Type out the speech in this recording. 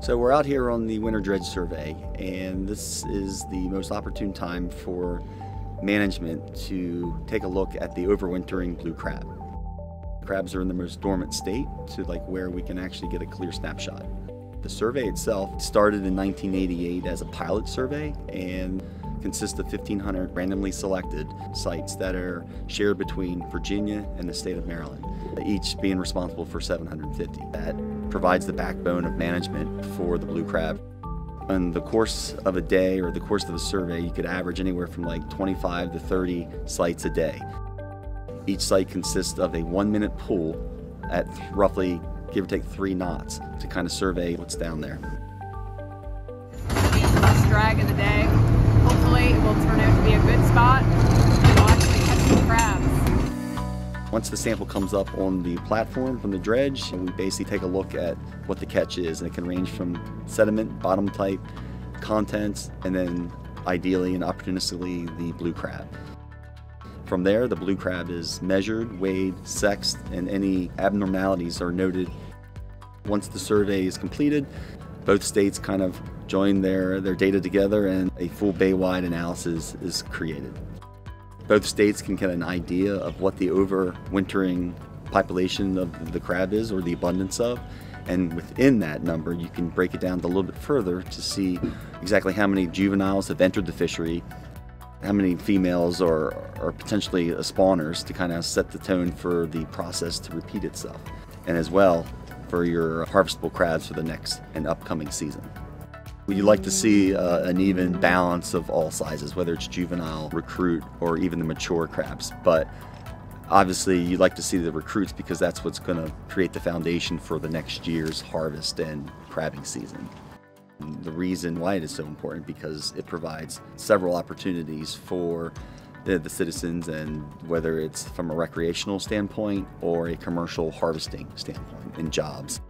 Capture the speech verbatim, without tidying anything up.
So we're out here on the winter dredge survey, and this is the most opportune time for management to take a look at the overwintering blue crab. Crabs are in their most dormant state, to like where we can actually get a clear snapshot. The survey itself started in nineteen eighty-eight as a pilot survey and consists of fifteen hundred randomly selected sites that are shared between Virginia and the state of Maryland, each being responsible for seven hundred fifty. That provides the backbone of management for the blue crab. On the course of a day or the course of a survey, you could average anywhere from like twenty-five to thirty sites a day. Each site consists of a one-minute pull at roughly, give or take, three knots to kind of survey what's down there. It's the best drag of the day. Hopefully it will turn out to be a good spot and we'll actually catch some crabs. Once the sample comes up on the platform from the dredge, we basically take a look at what the catch is, and it can range from sediment, bottom type, contents, and then ideally and opportunistically the blue crab. From there, the blue crab is measured, weighed, sexed, and any abnormalities are noted. Once the survey is completed, both states kind of join their, their data together and a full bay-wide analysis is created. Both states can get an idea of what the overwintering population of the crab is, or the abundance of, and within that number you can break it down a little bit further to see exactly how many juveniles have entered the fishery, how many females are, are potentially spawners, to kind of set the tone for the process to repeat itself, and as well for your harvestable crabs for the next and upcoming season. We'd like to see uh, an even balance of all sizes, whether it's juvenile, recruit, or even the mature crabs. But obviously you'd like to see the recruits because that's what's going to create the foundation for the next year's harvest and crabbing season. The reason why it is so important, because it provides several opportunities for the, the citizens, and whether it's from a recreational standpoint or a commercial harvesting standpoint, and jobs.